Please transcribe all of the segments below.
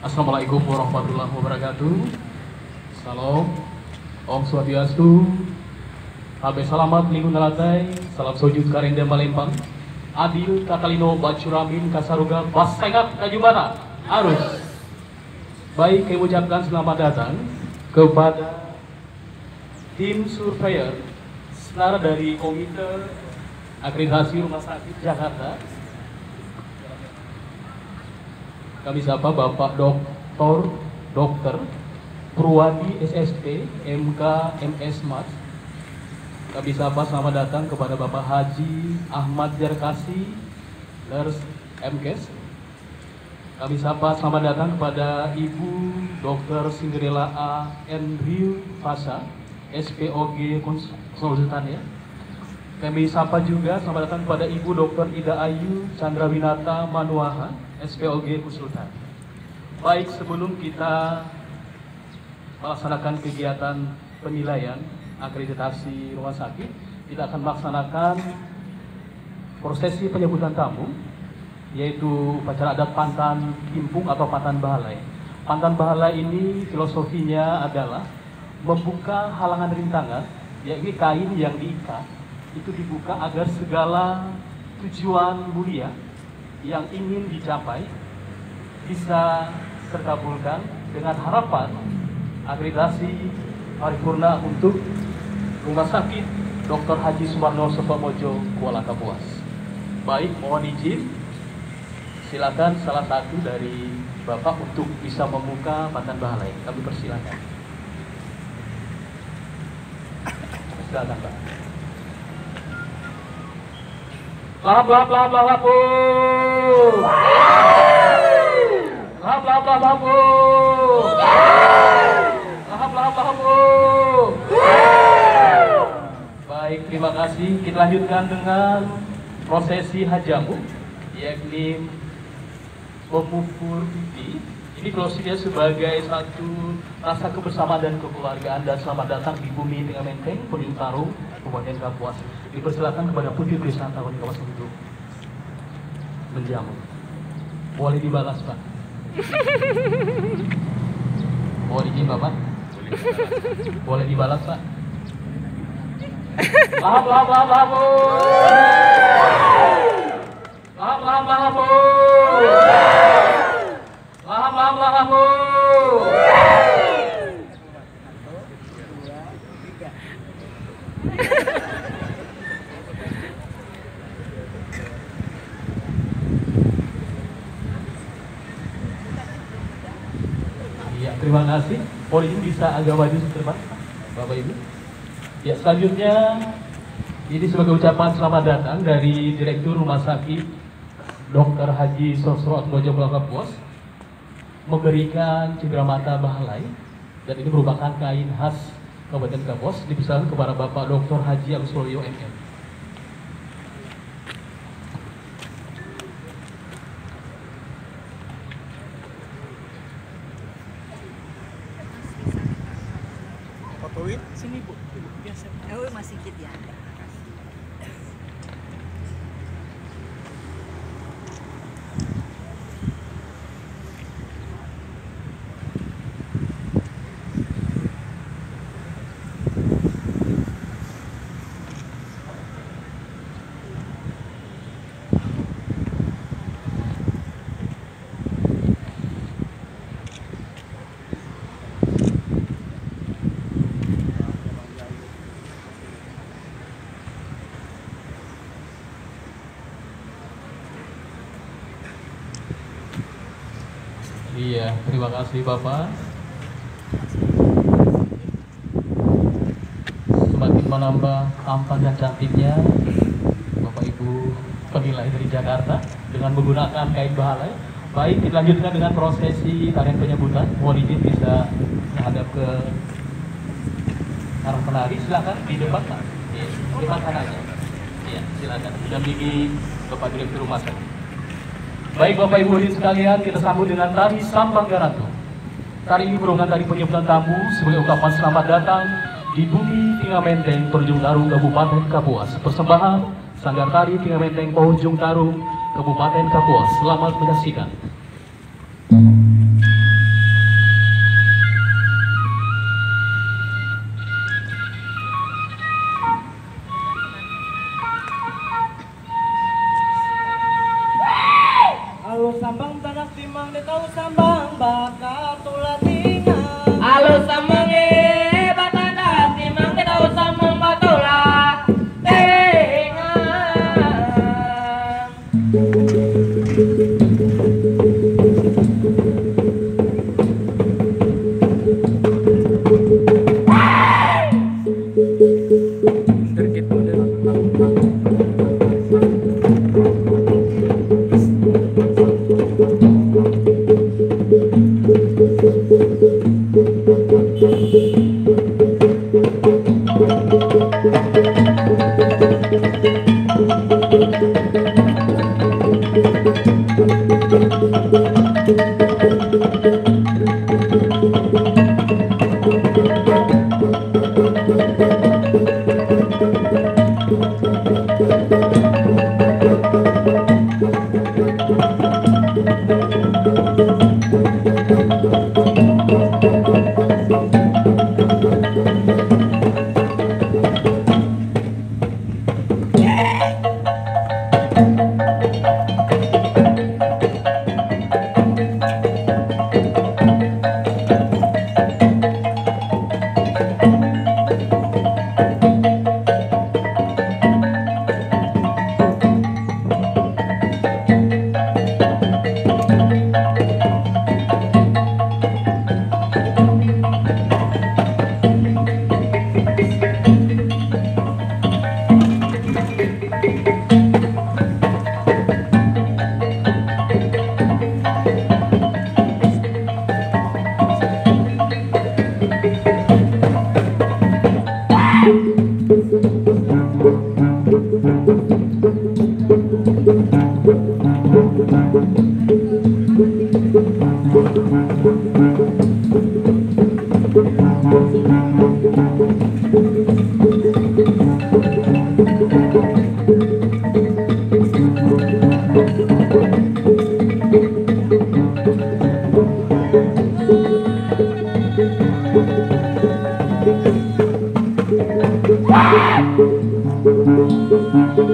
Assalamualaikum warahmatullahi wabarakatuh. Salam, Om Swastiastu, Abe Salamat Lingkungan Latai, Salam Sojud Karenda Malempang, Adil Katalino Bacuramin Kasaruga Basengat Kajubara Arus. Baik, kami ucapkan selamat datang kepada tim surveyor setara dari Komite Akreditasi Rumah Sakit Jakarta. Kami sapa Bapak Dokter Purwadi SSP MK MS Mas. Kami sapa selamat datang kepada Bapak Haji Ahmad Jarkasi Nurse MKes. Kami sapa selamat datang kepada Ibu Dr. Cinderella Riyo Pasa SPOG konsultan ya. Kami sapa juga selamat datang kepada Ibu Dr. Ida Ayu Chandranita Manuaba SPOG konsultan. Baik, sebelum kita melaksanakan kegiatan penilaian akreditasi rumah sakit, kita akan melaksanakan prosesi penyambutan tamu, yaitu upacara adat Pantan Kimpung atau Pantan Bahalai. Pantan Bahalai ini filosofinya adalah membuka halangan rintangan, yakni kain yang diikat itu dibuka agar segala tujuan mulia yang ingin dicapai bisa terkabulkan dengan harapan akreditasi paripurna untuk Rumah Sakit Dr. H. Soemarno Sosroatmodjo Kuala Kapuas. Baik, mohon izin, silakan salah satu dari Bapak untuk bisa membuka Pantan Bahalai. Kami persilakan. Silakan, Pak. Baik, terima kasih. Kita lanjutkan dengan prosesi hajamu, yakni memukul pipi. Ini prosesnya sebagai satu rasa kebersamaan dan kekeluargaan. Dan selamat datang di bumi Tiga Menteng Perjuang Tarung, Kabupaten Kapuas. Dipersilakan kepada Putri Krisnanta Wali Kapuas untuk menjamu. Boleh dibalas, Pak. Boleh izin, Bapak. Boleh dibalas, Pak. Terima kasih. Polisi bisa agak maju sebentar, Bapak Ibu. Ya, selanjutnya ini sebagai ucapan selamat datang dari Direktur Rumah Sakit Dr. Haji Soemarno Kuala Kapuas memberikan cenderamata Bahalai, dan ini merupakan kain khas Kabupaten Kapuas, dipesan kepada Bapak Dr. Haji Soemarno MM. Sini Bu, biasa. Oh, masih kit ya. Iya, terima kasih Bapak. Semakin menambah tampan dan cantiknya Bapak Ibu penilai dari Jakarta dengan menggunakan kain bahalai. Baik, kita lanjutkan dengan prosesi tarian penyambutan. Mohon izin bisa menghadap ke arah penari. Silakan di depan, Pak. Di depan kanannya. Iya, silakan. Didampingi Bapak Direktur Rumah Sakit. Baik Bapak Ibu sekalian, kita sambut dengan Tari Sambang Garato. Tari ini merupakan tari penyambutan tamu sebagai ungkapan selamat datang di bumi Tiga Menteng Perjuang Tarung, Kabupaten Kapuas. Persembahan Sanggar Tari Tiga Menteng Perjuang Tarung, Kabupaten Kapuas. Selamat menyaksikan.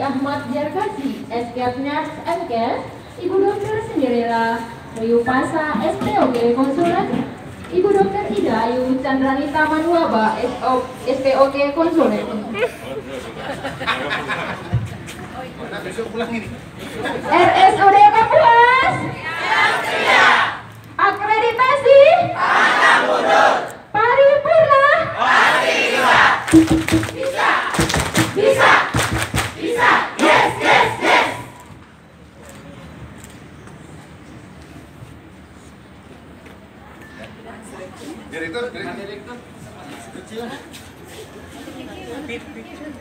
Ahmad Jarkasi, SKF Nars MKS, Ibu Dokter Cinderella Riyo Pasa, SPOG Konsulat, Ibu Dokter Ida Ayu Chandranita Manuaba, SPOG Konsulat. besok pulang ini. RSUD Kapuas siap, siap. Akreditasi patah mundur. Paripurna pasti bisa. Bisa, bisa, bisa. Yes, yes, yes. Direktur, direktur kecil.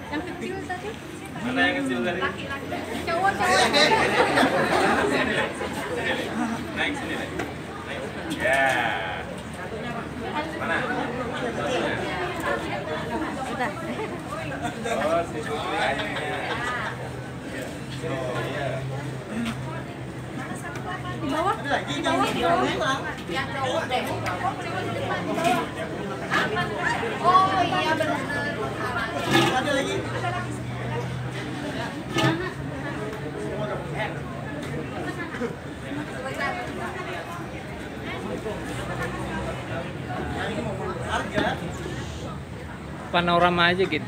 Yang kecil tadi? Mana yang kecil tadi? Laki-laki. Cowok-cowok. Naik sini, naik. Ya. Mana? Oh, si Sulianya. Oh, iya. Di bawah? Lagi, di bawah. Yang cowok deh. Oh, iya benar. Ada lagi? Panorama aja gitu.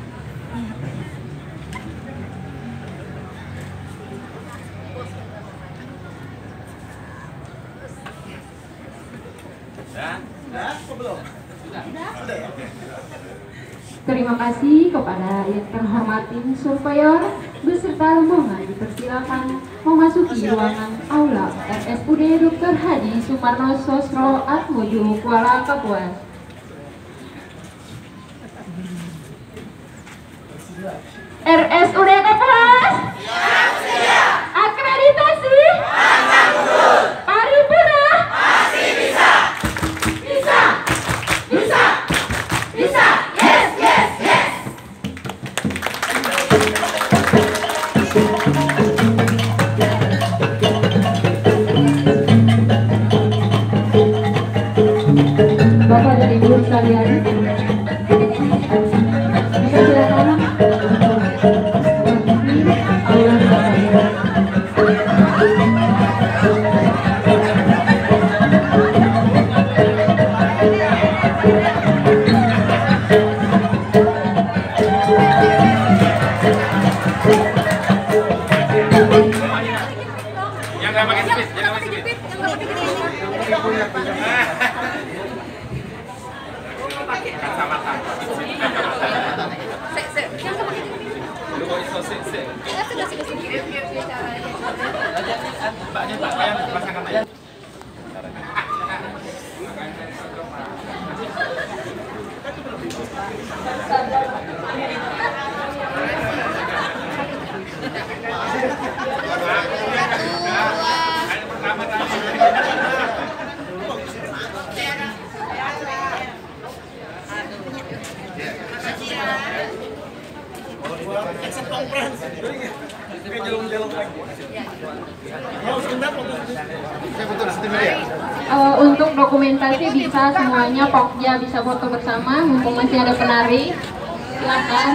Sudah? Belum? Sudah ya? Terima kasih kepada yang terhormat tim surveyor beserta rombongan, dipersilakan memasuki ruangan aula RSUD Dr. H. Soemarno Sosroatmodjo Kuala Kapuas. RSUD Kapuas siap, siap. Akreditasi patah mundur. Paripurna pasti bisa. Bisa, bisa, bisa. Bapak dan Ibu sekalian, silakan yang nggak pakai jepit, yang nggak pakai jepit, yang pakai untuk dokumentasi bisa semuanya pokja bisa foto bersama mumpung masih ada penari, silakan.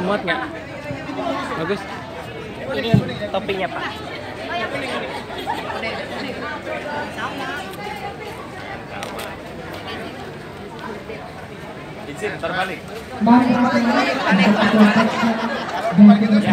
Muat nggak? Bagus. Ini toppingnya Pak. Izin terbalik. Terima kasih.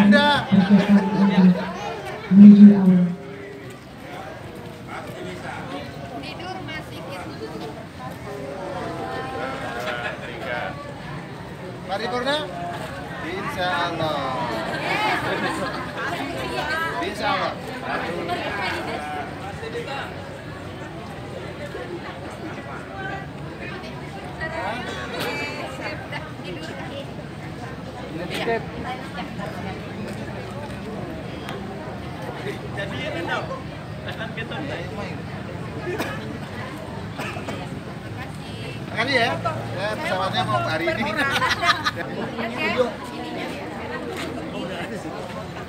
Sekali ya, saya pesawatnya mau hari ini.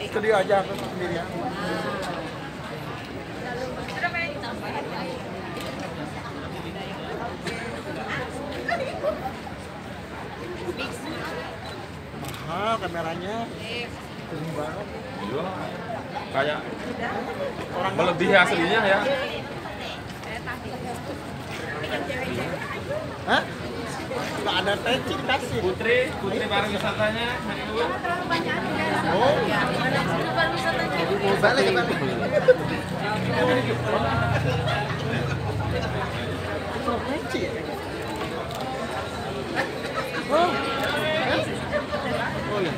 Studio aja aku sendiri ya. Mahal kameranya, keren banget. Iya, kayak orang melebihi aslinya ya. Hah? Nggak ada peci dikasih. Putri pariwisatanya hari itu. Oh, ya. Pariwisatanya. Mau balik ke mana? Peci. Oh. Oh, ya.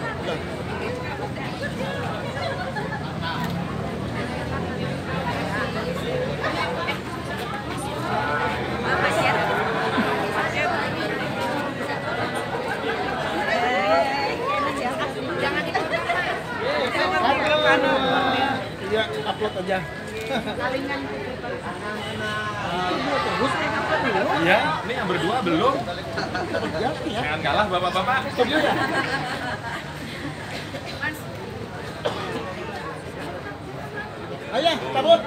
Iya, upload aja. Kalingan iya, ini yang berdua belum. Jangan kalah bapak-bapak. Ayo, cabut.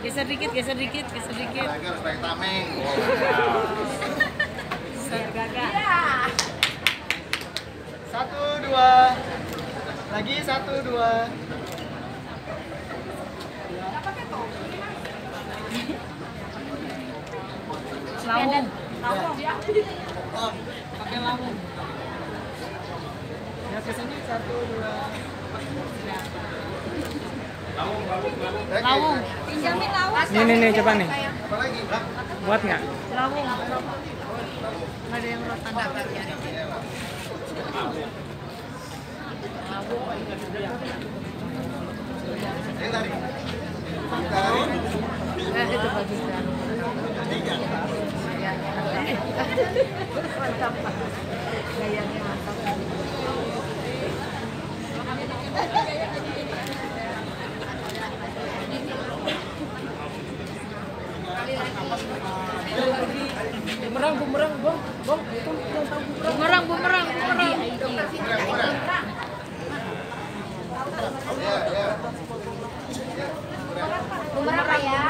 Geser dikit, geser dikit, geser dikit. Satu, dua. Lagi satu, dua. Lawung. Oh, pakai lawung. Ya, kesini satu, dua. Lawung, pinjamin lawung. Nih coba nih. Buat nggak? Lawung. Nggak ada yang rotan dapat ya. Nah itu bagus kan. Mantap. Gayanya mantap. Bumerang, bong, itu yang tahu bumerang. Bumerang ya. Hilang ya. Tiga bumerang. Ya, bumerang. Ada yang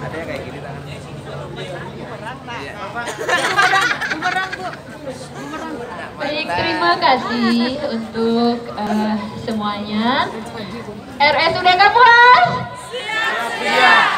ada yang kayak gini tangannya. Bumerang, Bu. Baik, terima kasih untuk semuanya. RSUD Kapuas. Siap.